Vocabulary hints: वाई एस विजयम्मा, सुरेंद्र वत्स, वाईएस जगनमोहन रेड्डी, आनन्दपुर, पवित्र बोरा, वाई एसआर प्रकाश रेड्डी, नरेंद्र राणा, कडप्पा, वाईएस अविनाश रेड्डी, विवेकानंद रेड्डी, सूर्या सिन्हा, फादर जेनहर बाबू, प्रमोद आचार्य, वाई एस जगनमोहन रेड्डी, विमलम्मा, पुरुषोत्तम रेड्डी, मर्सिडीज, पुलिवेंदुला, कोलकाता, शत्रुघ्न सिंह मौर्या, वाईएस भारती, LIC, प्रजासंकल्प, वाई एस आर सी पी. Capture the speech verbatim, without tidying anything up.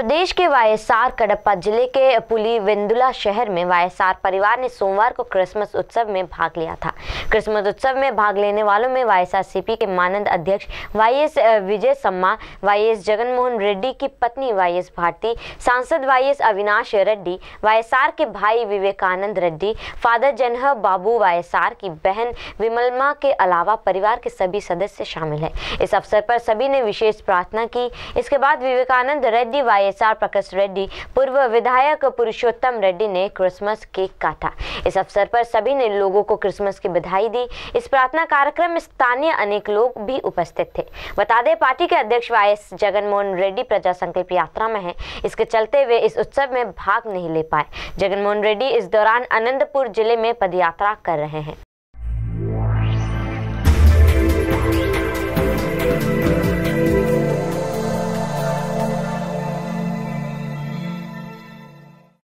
प्रदेश के Y S are कडप्पा जिले के पुलिवेंदुला शहर में वाई एस आर परिवार ने सोमवार को क्रिसमस उत्सव में भाग लिया था। क्रिसमस उत्सव में भाग लेने वालों में वाई एस आर सी पी के मानद अध्यक्ष वाई एस विजयम्मा, वाईएस जगनमोहन रेड्डी की पत्नी वाईएस भारती, सांसद वाईएस अविनाश रेड्डी, Y S R के भाई विवेकानंद रेड्डी, फादर जेनहर बाबू, Y S R की बहन विमलम्मा के अलावा परिवार के सभी सदस्य शामिल हैं। इस अवसर पर सभी ने विशेष प्रार्थना की। इसके बाद विवेकानंद रेड्डी, वाई एसआर प्रकाश रेड्डी, पूर्व विधायक पुरुषोत्तम रेड्डी ने क्रिसमस केक काटा। इस अवसर पर सभी ने लोगों को क्रिसमस की बधाई दी। इस प्रार्थना कार्यक्रम में स्थानीय अनेक लोग भी उपस्थित थे। बता दें, पार्टी के अध्यक्ष वाई एस जगनमोहन रेड्डी प्रजासंकल्प यात्रा में हैं। इसके चलते वे इस उत्सव में भाग नहीं ले पाए। जगनमोहन रेड्डी इस दौरान आनन्दपुर जिले में पदयात्रा कर रहे हैं।